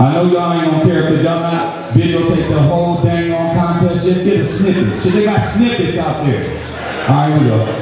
I know y'all ain't gonna care, because y'all not videotape the whole dang on contest. Just get a snippet. Shit, they got snippets out there. All right, we go.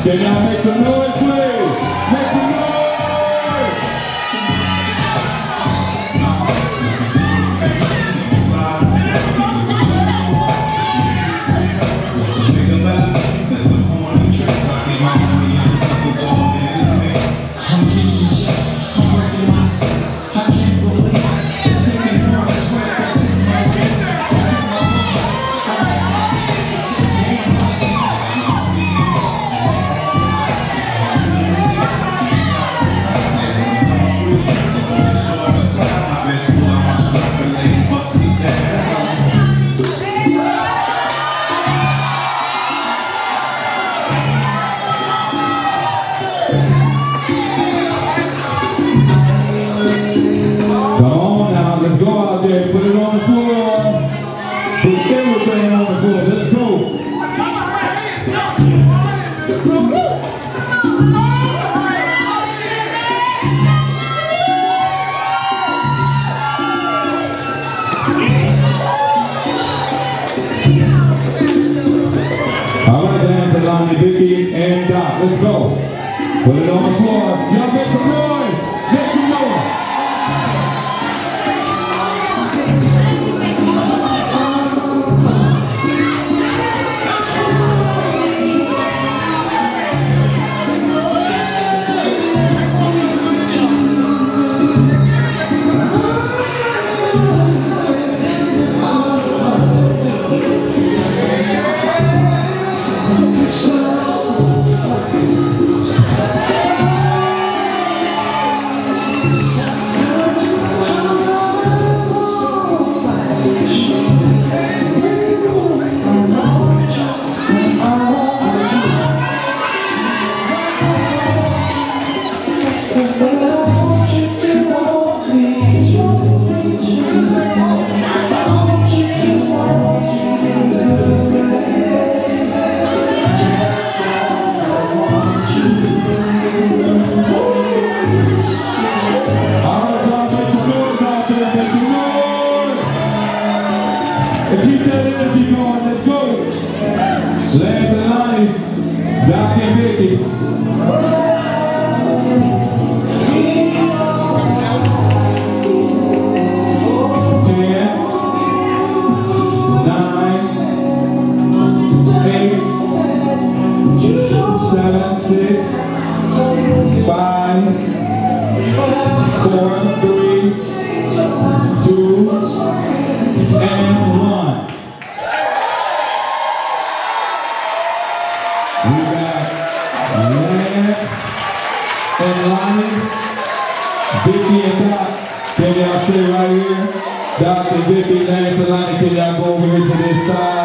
Can y'all make some noise, please? Make some Vicky and Doc. Let's go. Put it on the floor. Y'all make some noise. Make some noise. Lance and Lonnie, Doc and Vicky. And Lonnie, Vicky and Doc, can y'all stay right here? Doc and Vicky, Lance and Lonnie, can y'all go over here to this side?